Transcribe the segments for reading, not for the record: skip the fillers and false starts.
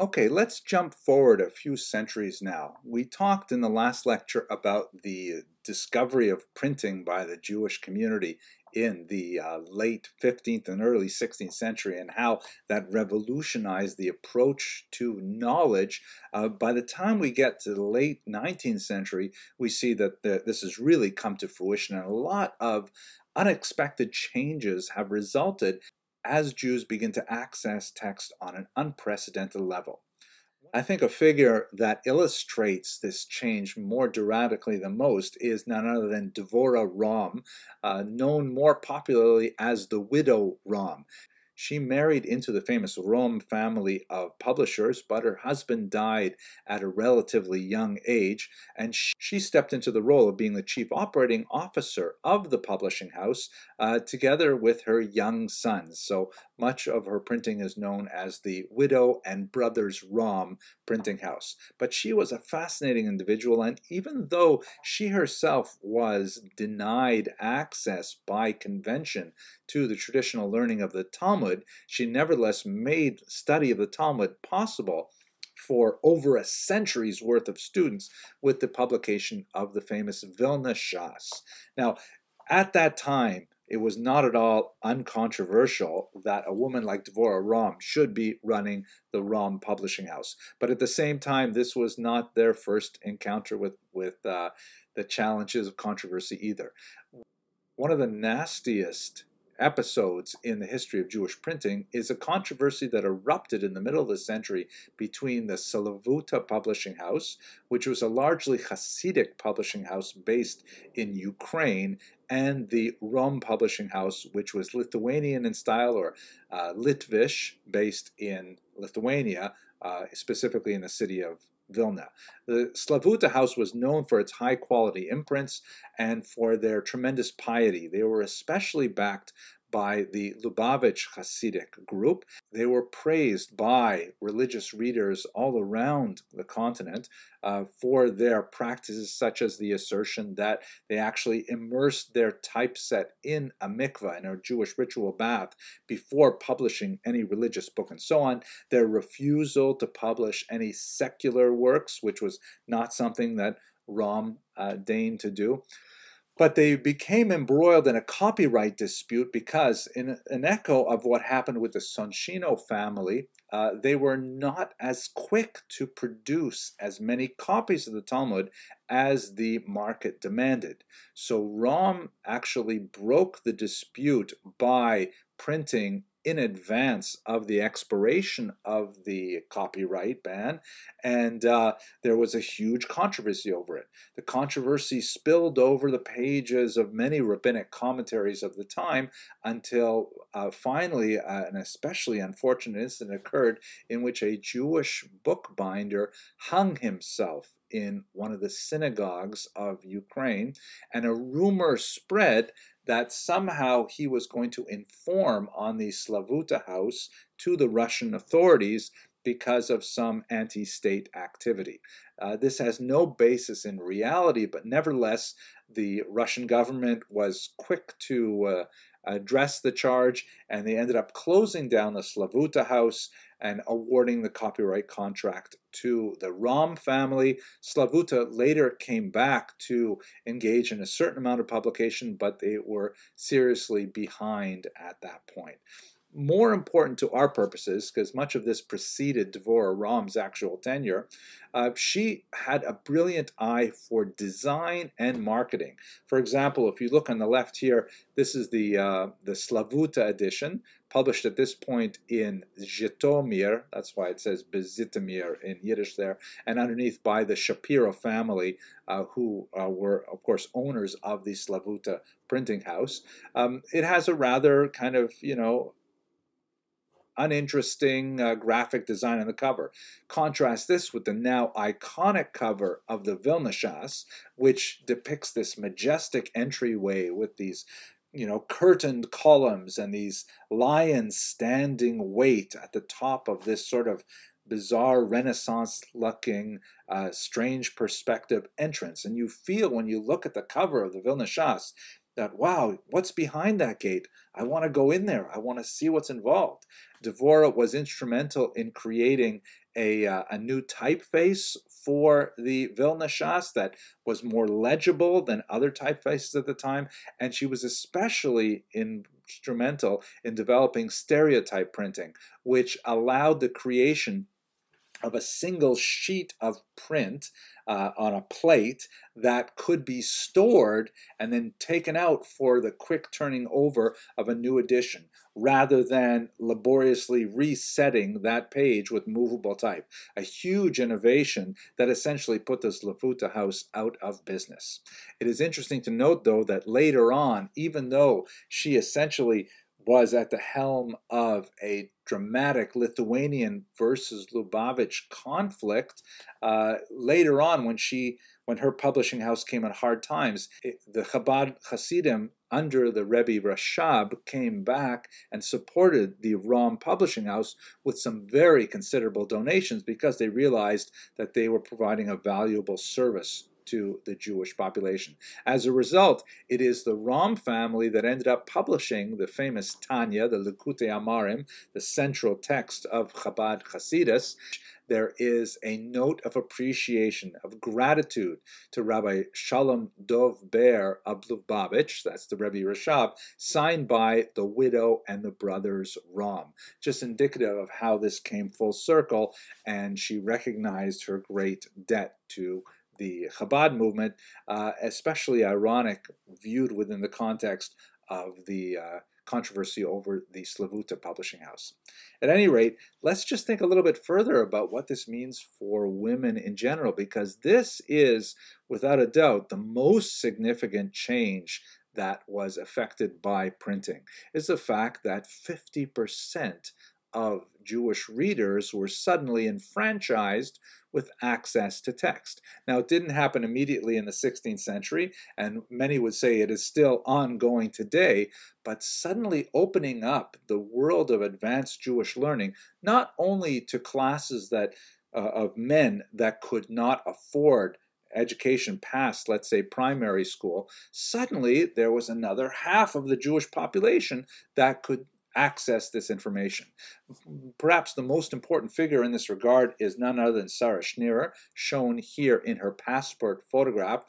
Okay, let's jump forward a few centuries now. We talked in the last lecture about the discovery of printing by the Jewish community in the late 15th and early 16th century and how that revolutionized the approach to knowledge. By the time we get to the late 19th century, we see that this has really come to fruition, and a lot of unexpected changes have resulted as Jews begin to access text on an unprecedented level. I think a figure that illustrates this change more dramatically than most is none other than Devorah Romm, known more popularly as the Widow Rom. She married into the famous Rom family of publishers, but her husband died at a relatively young age, and she stepped into the role of being the chief operating officer of the publishing house, together with her young sons. So much of her printing is known as the Widow and Brothers Rom printing house. But she was a fascinating individual, and even though she herself was denied access by convention to the traditional learning of the Talmud, she nevertheless made study of the Talmud possible for over a century's worth of students with the publication of the famous Vilna Shas. Now, at that time, it was not at all uncontroversial that a woman like Devorah Romm should be running the Rom publishing house. But at the same time, this was not their first encounter with the challenges of controversy either. One of the nastiest episodes in the history of Jewish printing is a controversy that erupted in the middle of the century between the Slavuta publishing house, which was a largely Hasidic publishing house based in Ukraine, and the Rom publishing house, which was Lithuanian in style, or Litvish, based in Lithuania, specifically in the city of Vilna. The Slavuta house was known for its high-quality imprints and for their tremendous piety. They were especially backed by the Lubavitch Hasidic group. They were praised by religious readers all around the continent for their practices, such as the assertion that they actually immersed their typeset in a mikveh, in a Jewish ritual bath, before publishing any religious book and so on. Their refusal to publish any secular works, which was not something that Rom deigned to do. But they became embroiled in a copyright dispute because, in an echo of what happened with the Soncino family, they were not as quick to produce as many copies of the Talmud as the market demanded. So Rom actually broke the dispute by printing in advance of the expiration of the copyright ban, and there was a huge controversy over it. The controversy spilled over the pages of many rabbinic commentaries of the time until finally an especially unfortunate incident occurred in which a Jewish bookbinder hung himself in one of the synagogues of Ukraine, and a rumor spread that somehow he was going to inform on the Slavuta house to the Russian authorities because of some anti-state activity. This has no basis in reality, but nevertheless, the Russian government was quick to address the charge, and they ended up closing down the Slavuta house and awarding the copyright contract to the Rom family. Slavuta later came back to engage in a certain amount of publication, but they were seriously behind at that point. More important to our purposes, because much of this preceded Devorah Romm's actual tenure, she had a brilliant eye for design and marketing. For example, if you look on the left here, this is the Slavuta edition, published at this point in Zhitomir, that's why it says Zhitomir in Yiddish there, and underneath by the Shapiro family, who were, of course, owners of the Slavuta printing house. It has a rather kind of, uninteresting graphic design on the cover. Contrast this with the now iconic cover of the Vilna Shas, which depicts this majestic entryway with these curtained columns and these lions standing wait at the top of this sort of bizarre Renaissance-looking, strange perspective entrance. And you feel, when you look at the cover of the Vilna Shas, that, wow, what's behind that gate? I want to go in there. I want to see what's involved. Devorah was instrumental in creating a new typeface for the Vilna Shas that was more legible than other typefaces at the time, and she was especially instrumental in developing stereotype printing, which allowed the creation of a single sheet of print on a plate that could be stored and then taken out for the quick turning over of a new edition, rather than laboriously resetting that page with movable type. A huge innovation that essentially put the Slavuta house out of business. It is interesting to note, though, that later on, even though she essentially was at the helm of a dramatic Lithuanian versus Lubavitch conflict, later on when her publishing house came in hard times, the Chabad Hasidim under the Rebbe Rashab came back and supported the Rom publishing house with some very considerable donations, because they realized that they were providing a valuable service to the Jewish population. As a result, it is the Rom family that ended up publishing the famous Tanya, the Likutei Amarim, the central text of Chabad Hasidus. There is a note of appreciation, of gratitude to Rabbi Shalom Dov Ber of Lubavitch, that's the Rebbe Rashab, signed by the widow and the brothers Rom. Just indicative of how this came full circle, and she recognized her great debt to the Chabad movement, especially ironic, viewed within the context of the controversy over the Slavuta publishing house. At any rate, let's just think a little bit further about what this means for women in general, because this is, without a doubt, the most significant change that was affected by printing, is the fact that 50% of Jewish readers were suddenly enfranchised with access to text. Now, it didn't happen immediately in the 16th century, and many would say it is still ongoing today, but suddenly opening up the world of advanced Jewish learning, not only to classes that of men that could not afford education past, let's say, primary school, suddenly there was another half of the Jewish population that could access this information. Perhaps the most important figure in this regard is none other than Sarah Schenirer, shown here in her passport photograph,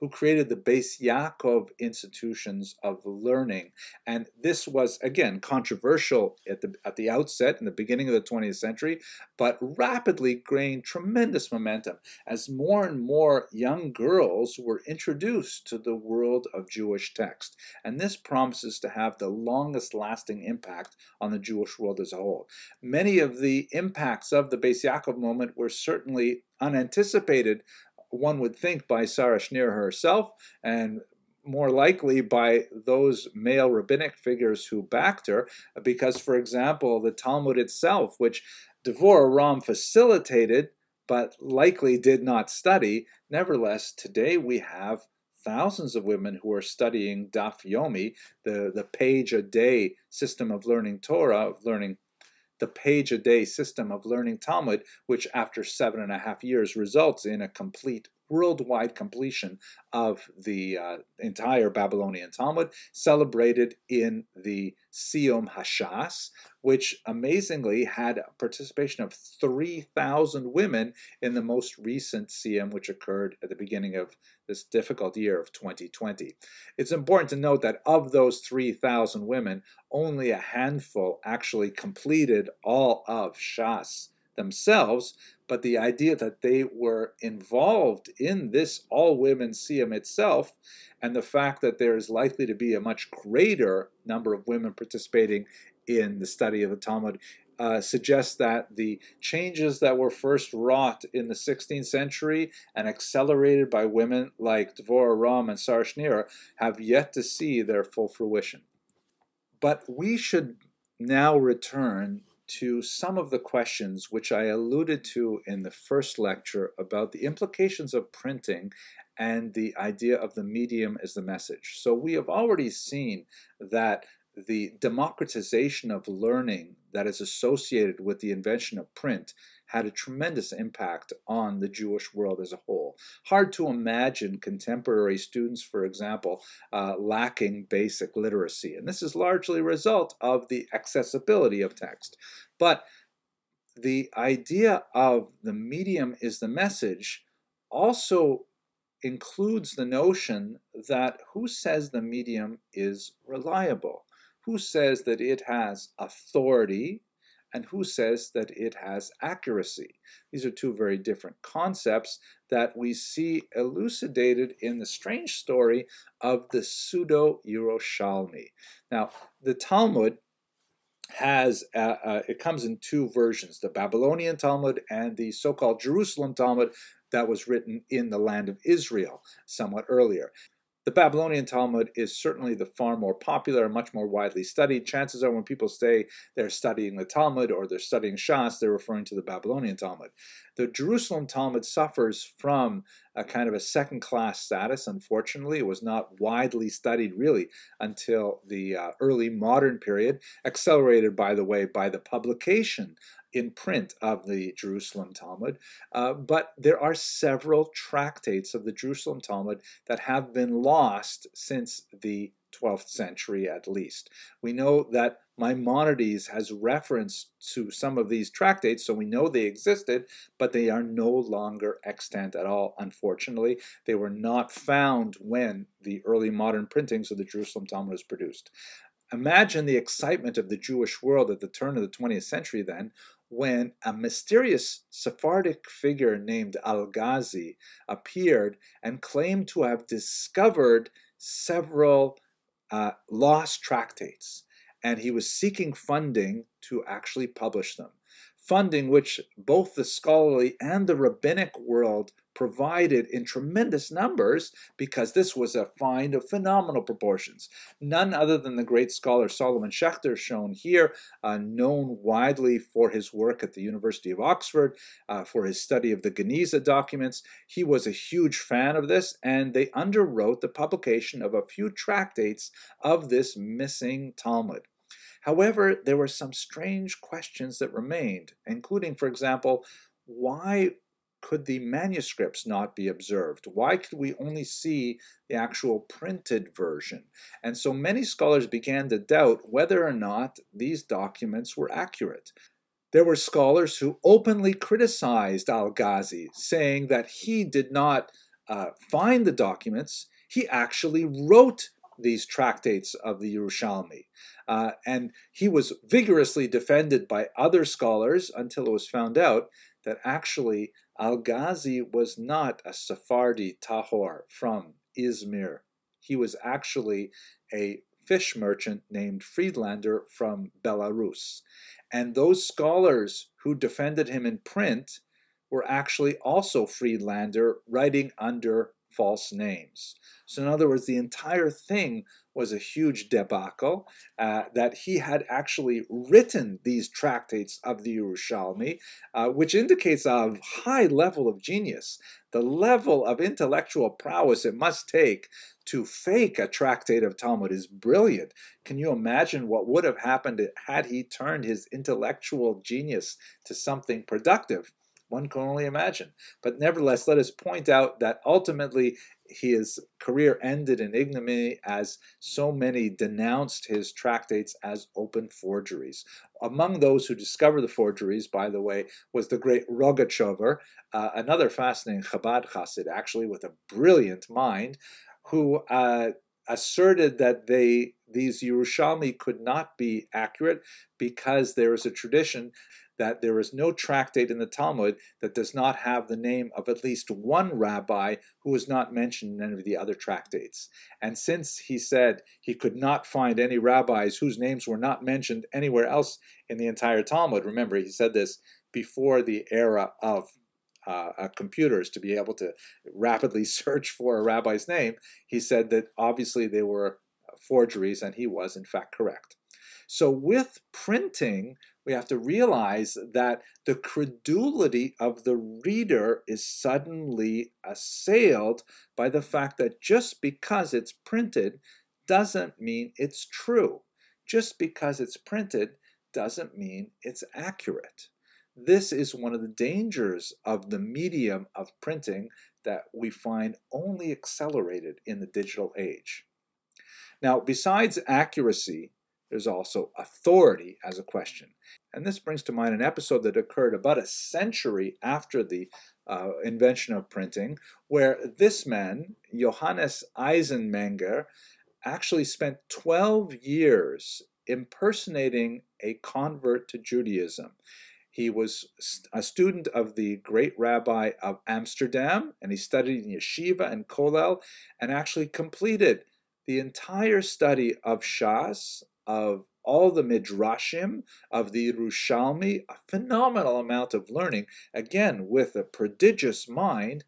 who created the Beis Yaakov institutions of learning. And this was, again, controversial at the outset in the beginning of the 20th century, but rapidly gained tremendous momentum as more and more young girls were introduced to the world of Jewish text. And this promises to have the longest lasting impact on the Jewish world as a whole. Many of the impacts of the Beis Yaakov moment were certainly unanticipated, one would think, by Sarah Schneer herself, and more likely by those male rabbinic figures who backed her, because, for example, the Talmud itself, which Devorah Romm facilitated but likely did not study, nevertheless, today we have thousands of women who are studying Daf Yomi, the page-a-day system of learning Torah, of learning the page-a-day system of learning Talmud, which after 7.5 years results in a complete, worldwide completion of the entire Babylonian Talmud, celebrated in the Siyum HaShas, which amazingly had participation of 3,000 women in the most recent Siyum, which occurred at the beginning of this difficult year of 2020. It's important to note that of those 3,000 women, only a handful actually completed all of Shas themselves, but the idea that they were involved in this all-women Siyum itself, and the fact that there is likely to be a much greater number of women participating in the study of the Talmud suggests that the changes that were first wrought in the 16th century and accelerated by women like Devorah Romm and Sarah Schneer have yet to see their full fruition. But we should now return to some of the questions which I alluded to in the first lecture about the implications of printing and the idea of the medium as the message. So we have already seen that the democratization of learning that is associated with the invention of print had a tremendous impact on the Jewish world as a whole. Hard to imagine contemporary students, for example, lacking basic literacy. And this is largely a result of the accessibility of text. But the idea of the medium is the message also includes the notion that who says the medium is reliable? Who says that it has authority? And who says that it has accuracy? These are two very different concepts that we see elucidated in the strange story of the Pseudo-Yerushalmi. Now, the Talmud has, it comes in two versions, the Babylonian Talmud and the so-called Jerusalem Talmud that was written in the land of Israel somewhat earlier. The Babylonian Talmud is certainly the far more popular and much more widely studied. Chances are when people say they're studying the Talmud or they're studying Shas, they're referring to the Babylonian Talmud. The Jerusalem Talmud suffers from a kind of a second-class status, unfortunately. It was not widely studied, really, until the early modern period, accelerated, by the way, by the publication in print of the Jerusalem Talmud, but there are several tractates of the Jerusalem Talmud that have been lost since the 12th century at least. We know that Maimonides has reference to some of these tractates, so we know they existed, but they are no longer extant at all, unfortunately. They were not found when the early modern printings of the Jerusalem Talmud was produced. Imagine the excitement of the Jewish world at the turn of the 20th century then, when a mysterious Sephardic figure named Al-Ghazali appeared and claimed to have discovered several lost tractates, and he was seeking funding to actually publish them. Funding which both the scholarly and the rabbinic world provided in tremendous numbers, because this was a find of phenomenal proportions. None other than the great scholar Solomon Schechter, shown here, known widely for his work at the University of Oxford, for his study of the Geniza documents. He was a huge fan of this, and they underwrote the publication of a few tractates of this missing Talmud. However, there were some strange questions that remained, including, for example, why could the manuscripts not be observed? Why could we only see the actual printed version? And so many scholars began to doubt whether or not these documents were accurate. There were scholars who openly criticized Al-Ghazali, saying that he did not find the documents, he actually wrote these tractates of the Yerushalmi. And he was vigorously defended by other scholars until it was found out that actually Al-Ghazali was not a Sephardi Tahor from Izmir. He was actually a fish merchant named Friedlander from Belarus. And those scholars who defended him in print were actually also Friedlander, writing under false names. So in other words, the entire thing was a huge debacle, that he had actually written these tractates of the Yerushalmi, which indicates a high level of genius, the level of intellectual prowess it must take to fake a tractate of Talmud is brilliant. Can you imagine what would have happened had he turned his intellectual genius to something productive? One can only imagine. But nevertheless, let us point out that ultimately his career ended in ignominy, as so many denounced his tractates as open forgeries. Among those who discovered the forgeries, by the way, was the great Rogachover, another fascinating Chabad chassid, actually, with a brilliant mind, who asserted that these Yerushalmi could not be accurate because there is a tradition that there is no tractate in the Talmud that does not have the name of at least one rabbi who is not mentioned in any of the other tractates. And since he said he could not find any rabbis whose names were not mentioned anywhere else in the entire Talmud, remember he said this before the era of computers to be able to rapidly search for a rabbi's name, he said that obviously they were forgeries, and he was in fact correct. So with printing, we have to realize that the credulity of the reader is suddenly assailed by the fact that just because it's printed doesn't mean it's true. Just because it's printed doesn't mean it's accurate. This is one of the dangers of the medium of printing that we find only accelerated in the digital age. Now, besides accuracy, there's also authority as a question. And this brings to mind an episode that occurred about a century after the invention of printing, where this man, Johannes Eisenmenger, actually spent 12 years impersonating a convert to Judaism. He was a student of the great rabbi of Amsterdam, and he studied in yeshiva and kollel, and actually completed the entire study of Shas, of all the midrashim, of the Yerushalmi, a phenomenal amount of learning, again, with a prodigious mind,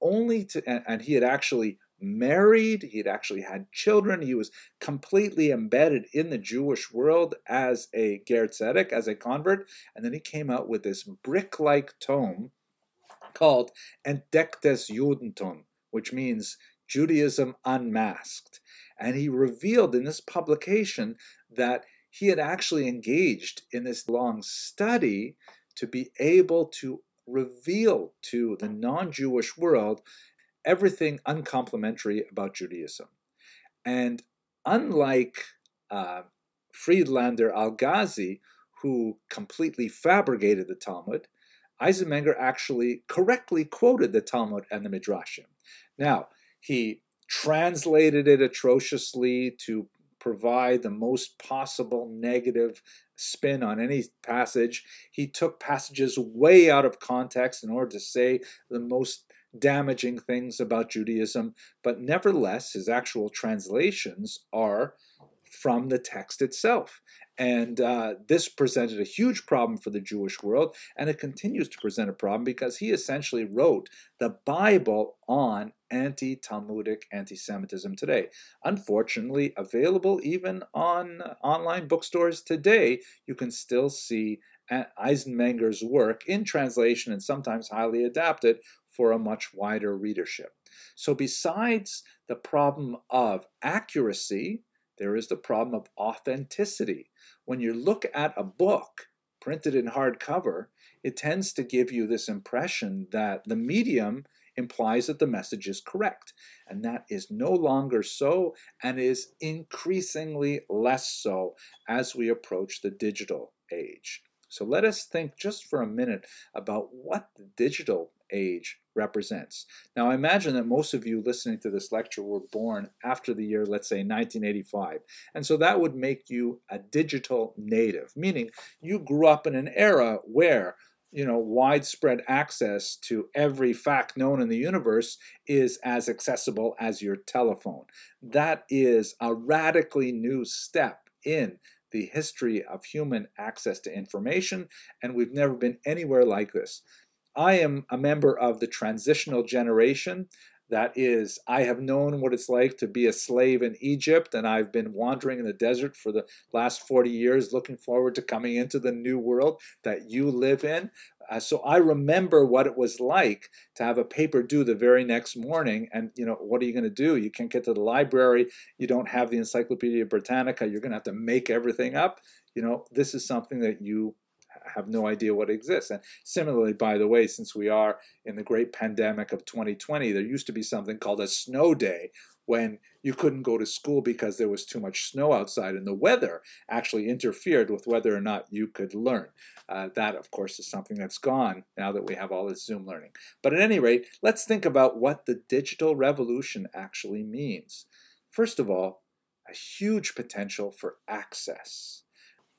only to, and he had actually married, he'd actually had children, he was completely embedded in the Jewish world as a ger tzedek, as a convert, and then he came out with this brick-like tome called Entdecktes Judentum, which means Judaism Unmasked. And he revealed in this publication that he had actually engaged in this long study to be able to reveal to the non-Jewish world everything uncomplimentary about Judaism. And unlike Friedlander Al-Ghazi, who completely fabricated the Talmud, Eisenmenger actually correctly quoted the Talmud and the Midrashim. Now, he translated it atrociously to provide the most possible negative spin on any passage. He took passages way out of context in order to say the most damaging things about Judaism, but nevertheless, his actual translations are from the text itself. And this presented a huge problem for the Jewish world, and it continues to present a problem because he essentially wrote the Bible on anti-Talmudic anti-Semitism today. Unfortunately, available even on online bookstores today, you can still see Eisenmenger's work in translation and sometimes highly adapted for a much wider readership. So besides the problem of accuracy, there is the problem of authenticity. When you look at a book printed in hardcover, it tends to give you this impression that the medium implies that the message is correct. And that is no longer so, and is increasingly less so as we approach the digital age. So let us think just for a minute about what the digital age represents. Now, I imagine that most of you listening to this lecture were born after the year, let's say, 1985. And so that would make you a digital native, meaning you grew up in an era where, you know, widespread access to every fact known in the universe is as accessible as your telephone. That is a radically new step in the history of human access to information, and we've never been anywhere like this. I am a member of the transitional generation. That is, I have known what it's like to be a slave in Egypt, and I've been wandering in the desert for the last 40 years, looking forward to coming into the new world that you live in. So I remember what it was like to have a paper due the very next morning, and you know, what are you going to do? You can't get to the library. You don't have the Encyclopedia Britannica. You're going to have to make everything up. You know, this is something that you have no idea what exists. And similarly, by the way, since we are in the great pandemic of 2020, there used to be something called a snow day when you couldn't go to school because there was too much snow outside, and the weather actually interfered with whether or not you could learn. That, of course, is something that's gone now that we have all this Zoom learning. But at any rate, let's think about what the digital revolution actually means. First of all, a huge potential for access.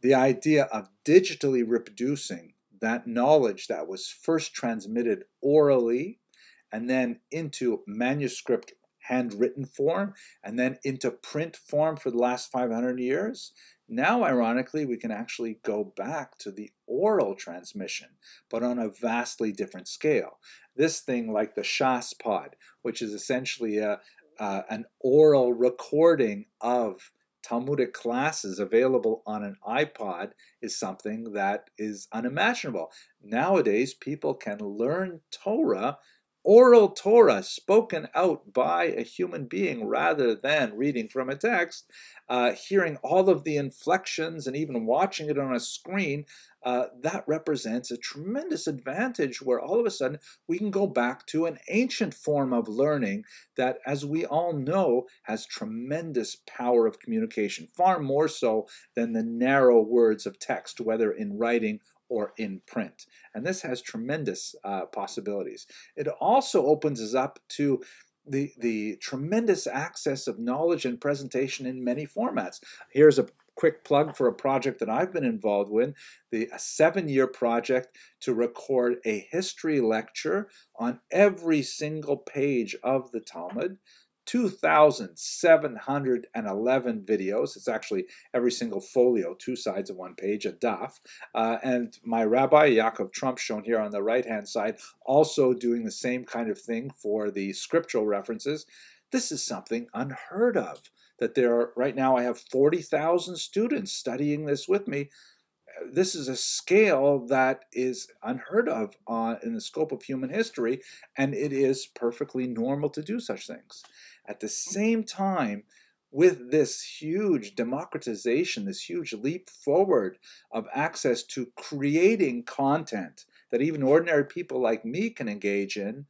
The idea of digitally reproducing that knowledge that was first transmitted orally and then into manuscript handwritten form and then into print form for the last 500 years. Now, ironically, we can actually go back to the oral transmission, but on a vastly different scale. This thing like the ShasPod, which is essentially an oral recording of Talmudic classes available on an iPod, is something that is unimaginable. Nowadays, people can learn Torah oral Torah spoken out by a human being rather than reading from a text, hearing all of the inflections and even watching it on a screen, that represents a tremendous advantage where all of a sudden we can go back to an ancient form of learning that, as we all know, has tremendous power of communication, far more so than the narrow words of text, whether in writing or in print. And this has tremendous possibilities. It also opens us up to the tremendous access of knowledge and presentation in many formats. Here's a quick plug for a project that I've been involved with, a seven-year project to record a history lecture on every single page of the Talmud. 2,711 videos. It's actually every single folio, two sides of one page, a daf. And my rabbi, Yaakov Trump, shown here on the right-hand side, also doing the same kind of thing for the scriptural references. This is something unheard of, that there are, right now I have 40,000 students studying this with me. This is a scale that is unheard of in the scope of human history, and it is perfectly normal to do such things. At the same time, with this huge democratization, this huge leap forward of access to creating content that even ordinary people like me can engage in,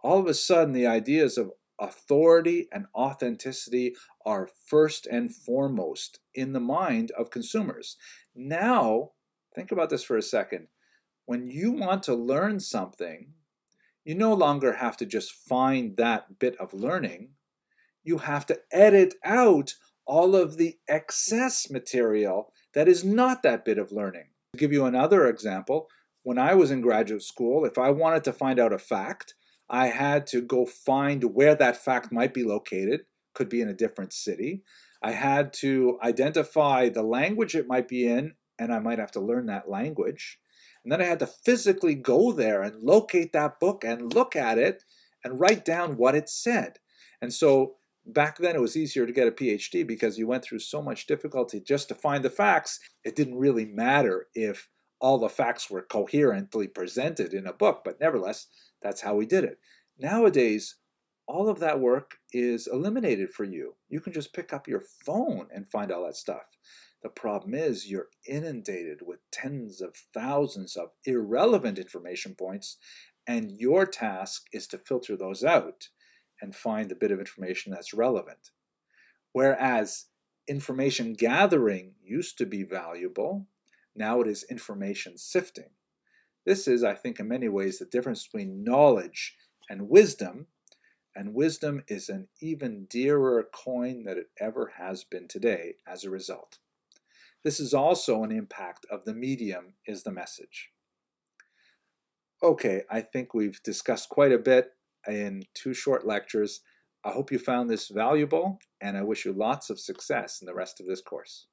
all of a sudden the ideas of authority and authenticity are first and foremost in the mind of consumers. Now, think about this for a second. When you want to learn something, you no longer have to just find that bit of learning. You have to edit out all of the excess material that is not that bit of learning. To give you another example, when I was in graduate school, if I wanted to find out a fact, I had to go find where that fact might be located, could be in a different city. I had to identify the language it might be in, and I might have to learn that language. And then I had to physically go there and locate that book and look at it and write down what it said. And so back then it was easier to get a PhD because you went through so much difficulty just to find the facts. It didn't really matter if all the facts were coherently presented in a book, but nevertheless, that's how we did it. Nowadays, all of that work is eliminated for you. You can just pick up your phone and find all that stuff. The problem is you're inundated with tens of thousands of irrelevant information points, and your task is to filter those out and find the bit of information that's relevant. Whereas information gathering used to be valuable, now it is information sifting. This is, I think, in many ways, the difference between knowledge and wisdom. And wisdom is an even dearer coin than it ever has been today as a result. This is also an impact of the medium is the message. Okay, I think we've discussed quite a bit in two short lectures. I hope you found this valuable, and I wish you lots of success in the rest of this course.